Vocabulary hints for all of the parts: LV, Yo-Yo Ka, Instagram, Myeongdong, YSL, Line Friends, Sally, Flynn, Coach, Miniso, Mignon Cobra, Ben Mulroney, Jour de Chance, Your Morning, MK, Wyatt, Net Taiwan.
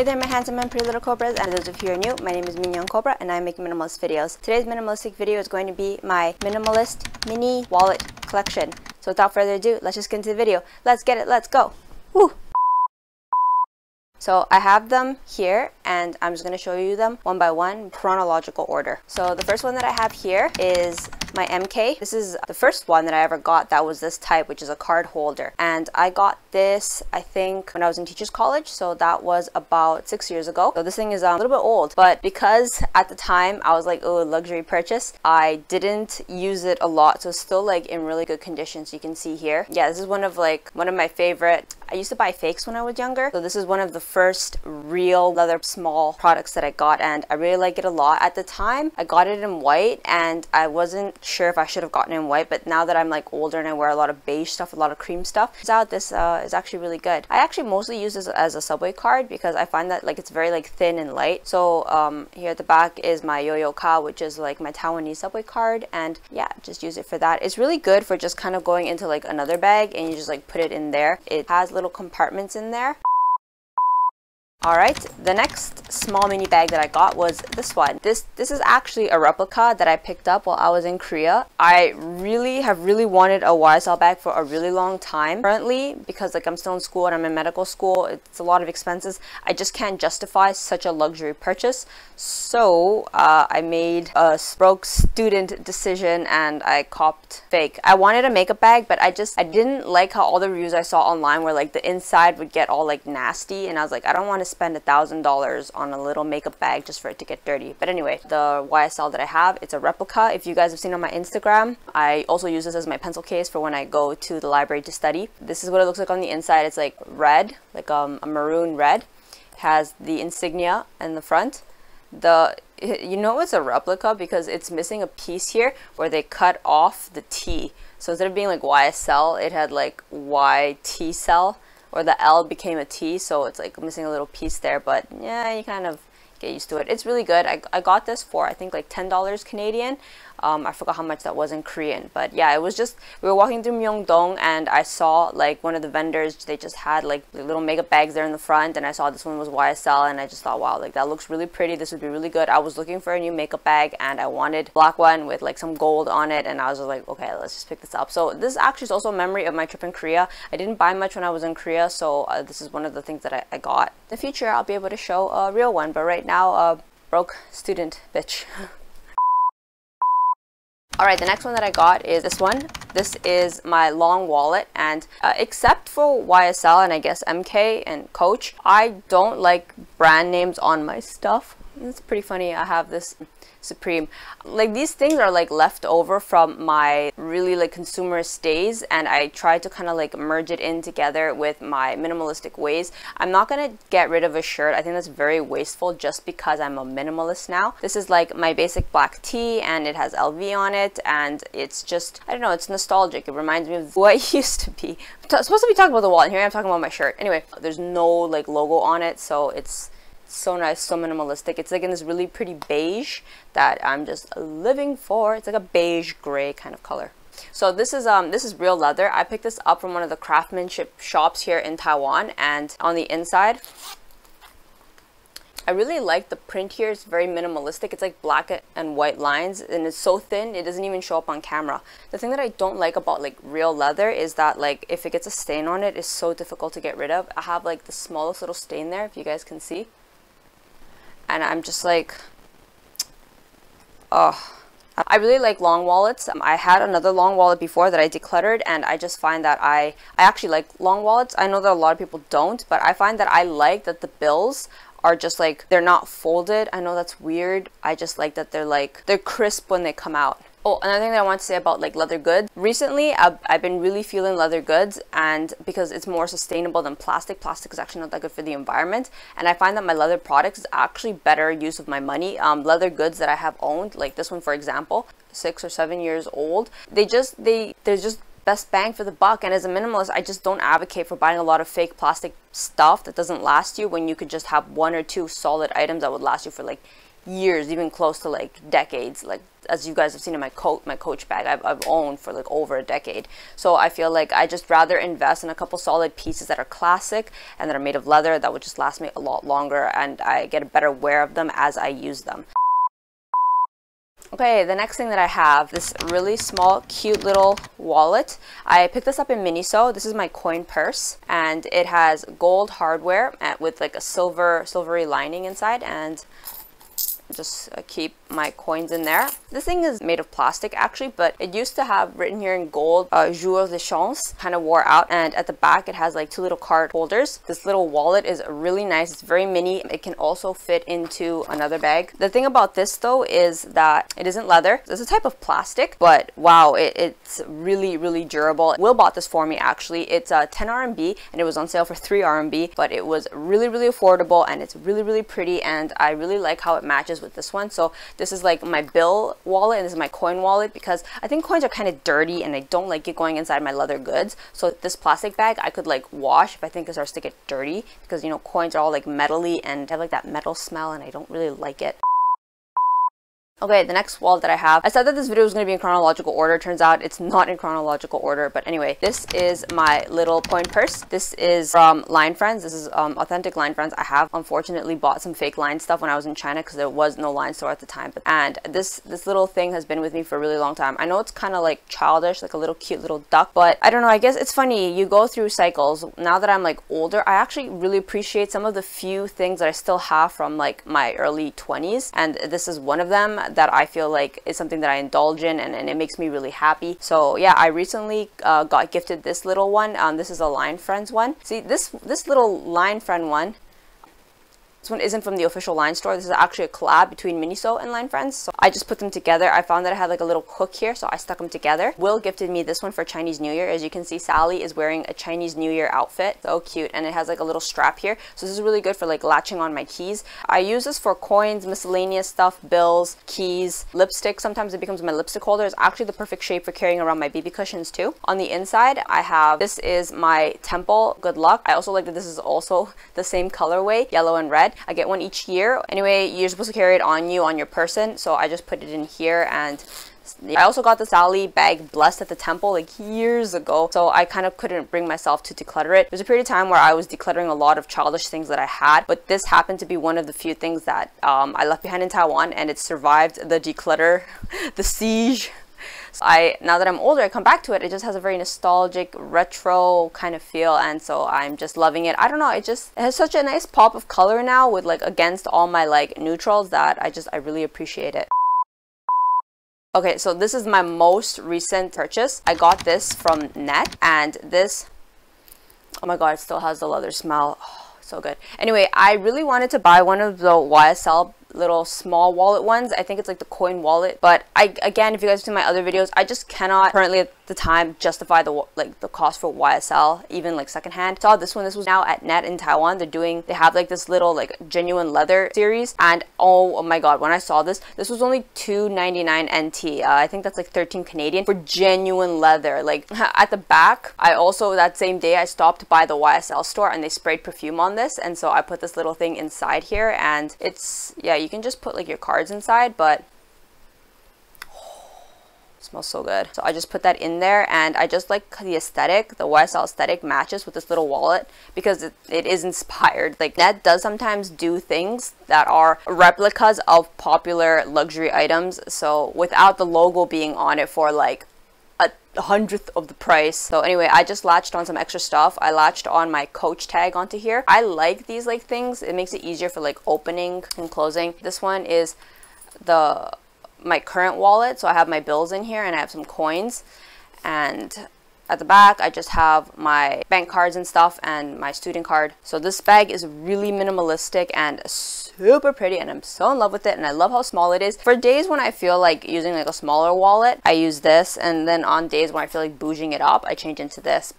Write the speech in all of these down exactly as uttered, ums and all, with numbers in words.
Hey there my handsome and pretty little cobras, and those of you who are new, my name is Mignon Cobra and I make minimalist videos. Today's minimalistic video is going to be my minimalist mini wallet collection. So without further ado, let's just get into the video. Let's get it, let's go! Woo! So I have them here and I'm just going to show you them one by one, chronological order. So the first one that I have here is my M K. This is the first one that I ever got that was this type, which is a card holder, and I got this I think when I was in teachers college, so that was about six years ago. So this thing is um, a little bit old, but because at the time I was like, oh, luxury purchase, I didn't use it a lot, so it's still like in really good condition. So you can see here, yeah, this is one of like one of my favorite. I used to buy fakes when I was younger, so this is one of the first real leather small products that I got, and I really like it a lot. At the time I got it in white and I wasn't sure if I should have gotten it in white, but now that I'm like older and I wear a lot of beige stuff, a lot of cream stuff, turns out this uh, is actually really good. I actually mostly use this as a subway card because I find that like it's very like thin and light. So um, here at the back is my Yo-Yo Ka, which is like my Taiwanese subway card, and yeah, just use it for that. It's really good for just kind of going into like another bag and you just like put it in there. It has little compartments in there. Alright, the next small mini bag that I got was this one. This this is actually a replica that I picked up while I was in Korea. I really have really wanted a Y S L bag for a really long time. Currently, because like I'm still in school and I'm in medical school, it's a lot of expenses. I just can't justify such a luxury purchase. So uh, I made a broke student decision and I copped fake. I wanted a makeup bag, but I just I didn't like how all the reviews I saw online were like the inside would get all like nasty, and I was like, I don't want to spend a thousand dollars on a little makeup bag just for it to get dirty. But anyway, the Y S L that I have, it's a replica. If you guys have seen on my Instagram, I also use this as my pencil case for when I go to the library to study. This is what it looks like on the inside. It's like red, like um, a maroon red. It has the insignia in the front. The you know it's a replica because it's missing a piece here where they cut off the T. So instead of being like Y S L, it had like Y T cell. Or the L became a T, so it's like missing a little piece there, but yeah, you kind of get used to it. It's really good. I, I got this for I think like ten dollars Canadian. Um, I forgot how much that was in Korean, but yeah, it was just, we were walking through Myeongdong and I saw like one of the vendors, they just had like little makeup bags there in the front, and I saw this one was Y S L and I just thought, wow, like that looks really pretty. This would be really good. I was looking for a new makeup bag and I wanted a black one with like some gold on it, and I was just like, okay, let's just pick this up. So this actually is also a memory of my trip in Korea. I didn't buy much when I was in Korea, so uh, this is one of the things that I, I got. In the future, I'll be able to show a real one, but right now, uh, broke student bitch. Alright, the next one that I got is this one. This is my long wallet, and uh, except for Y S L and I guess M K and Coach, I don't like brand names on my stuff. It's pretty funny. I have this Supreme. Like these things are like left over from my really like consumerist days, and I try to kind of like merge it in together with my minimalistic ways. I'm not gonna get rid of a shirt. I think that's very wasteful just because I'm a minimalist now. This is like my basic black tee and it has L V on it, and it's just, I don't know, it's nostalgic. It reminds me of what I used to be. I'm supposed to be talking about the wall and here I'm talking about my shirt. Anyway, there's no like logo on it, so it's so nice, so minimalistic. It's like in this really pretty beige that I'm just living for. It's like a beige gray kind of color. So this is um this is real leather. I picked this up from one of the craftsmanship shops here in Taiwan, and on the inside I really like the print here. It's very minimalistic. It's like black and white lines, and it's so thin it doesn't even show up on camera. The thing that I don't like about like real leather is that like if it gets a stain on it, it's so difficult to get rid of. I have like the smallest little stain there if you guys can see. And I'm just like, oh. I really like long wallets. Um, I had another long wallet before that I decluttered, and I just find that I, I actually like long wallets. I know that a lot of people don't, but I find that I like that the bills are just like, they're not folded. I know that's weird. I just like that they're like, they're crisp when they come out. Oh, another thing that I want to say about like leather goods. Recently, I've, I've been really feeling leather goods, and because it's more sustainable than plastic. Plastic is actually not that good for the environment. And I find that my leather products is actually better use of my money. Um, leather goods that I have owned, like this one, for example, six or seven years old, they just, they, they're just best bang for the buck. And as a minimalist, I just don't advocate for buying a lot of fake plastic stuff that doesn't last you when you could just have one or two solid items that would last you for like years, even close to like decades, like as you guys have seen in my coat, my Coach bag, I've, I've owned for like over a decade. So I feel like I just rather invest in a couple solid pieces that are classic and that are made of leather that would just last me a lot longer, and I get a better wear of them as I use them. Okay, the next thing that I have, this really small, cute little wallet. I picked this up in Miniso. This is my coin purse, and it has gold hardware with like a silver, silvery lining inside, and just keep my coins in there. This thing is made of plastic actually, but it used to have written here in gold, uh, Jour de Chance, kind of wore out, and at the back it has like two little card holders. This little wallet is really nice. It's very mini. It can also fit into another bag. The thing about this though is that it isn't leather. It's a type of plastic, but wow, it, it's really, really durable. Will bought this for me actually. It's uh, ten R M B and it was on sale for three R M B, but it was really, really affordable, and it's really, really pretty, and I really like how it matches with this one. So this is like my bill wallet and this is my coin wallet, because I think coins are kind of dirty and I don't like it going inside my leather goods. So this plastic bag I could like wash if I think it starts to get dirty, because you know coins are all like metally and have like that metal smell, and I don't really like it. Okay, the next wallet that I have, I said that this video was going to be in chronological order. Turns out it's not in chronological order, but anyway, this is my little coin purse. This is from Line Friends. This is um, authentic Line Friends. I have unfortunately bought some fake Line stuff when I was in China because there was no Line store at the time. And this this little thing has been with me for a really long time. I know it's kind of like childish, like a little cute little duck, but I don't know. I guess it's funny. You go through cycles. Now that I'm like older, I actually really appreciate some of the few things that I still have from like my early twenties, and this is one of them that I feel like is something that I indulge in, and, and it makes me really happy. So yeah, I recently uh, got gifted this little one. Um, this is a Line Friends one. See, this this little Line Friend one, this one isn't from the official Line store. This is actually a collab between Miniso and Line Friends. So I just put them together. I found that I had like a little hook here, so I stuck them together. Will gifted me this one for Chinese New Year. As you can see, Sally is wearing a Chinese New Year outfit. So cute. And it has like a little strap here. So this is really good for like latching on my keys. I use this for coins, miscellaneous stuff, bills, keys, lipstick. Sometimes it becomes my lipstick holder. It's actually the perfect shape for carrying around my B B cushions too. On the inside, I have, this is my temple. Good luck. I also like that this is also the same colorway, yellow and red. I get one each year. Anyway, you're supposed to carry it on you, on your person. So I just put it in here, and I also got the Sally bag blessed at the temple like years ago, so I kind of couldn't bring myself to declutter it. There's a period of time where I was decluttering a lot of childish things that I had, but this happened to be one of the few things that um, I left behind in Taiwan, and it survived the declutter, the siege. So I, now that I'm older, I come back to it. It just has a very nostalgic, retro kind of feel, and so I'm just loving it. I don't know, it just it has such a nice pop of color now, with like against all my like neutrals, that I just I really appreciate it. Okay, so this is my most recent purchase. I got this from Net, and this, oh my god, it still has the leather smell. Oh, so good. Anyway, I really wanted to buy one of the Y S L little small wallet ones. I think it's like the coin wallet, but I, again, if you guys see my other videos, I just cannot currently at the time justify the like the cost for Y S L, even like secondhand. Saw this one. This was now at Net in Taiwan. They're doing, they have like this little like genuine leather series, and oh, oh my god, when I saw this, this was only two ninety-nine N T. uh, I think that's like thirteen Canadian for genuine leather. Like at the back, I also that same day I stopped by the Y S L store, and they sprayed perfume on this, and so I put this little thing inside here, and it's, yeah, you can just put like your cards inside, but oh, it smells so good. So I just put that in there, and I just like the aesthetic. The Y S L aesthetic matches with this little wallet, because it, it is inspired. Like Net does sometimes do things that are replicas of popular luxury items, so without the logo being on it for like a hundredth of the price. So anyway, I just latched on some extra stuff. I latched on my Coach tag onto here. I like these like things. It makes it easier for like opening and closing. This one is the my current wallet, so I have my bills in here, and I have some coins, and at the back I just have my bank cards and stuff, and my student card. So this bag is really minimalistic and super pretty, and I'm so in love with it, and I love how small it is. For days when I feel like using like a smaller wallet, I use this, and then on days when I feel like bouging it up, I change into this.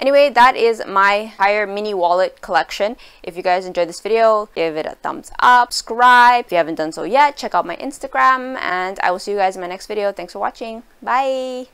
Anyway, that is my entire mini wallet collection. If you guys enjoyed this video, give it a thumbs up, subscribe. If you haven't done so yet, check out my Instagram, and I will see you guys in my next video. Thanks for watching. Bye!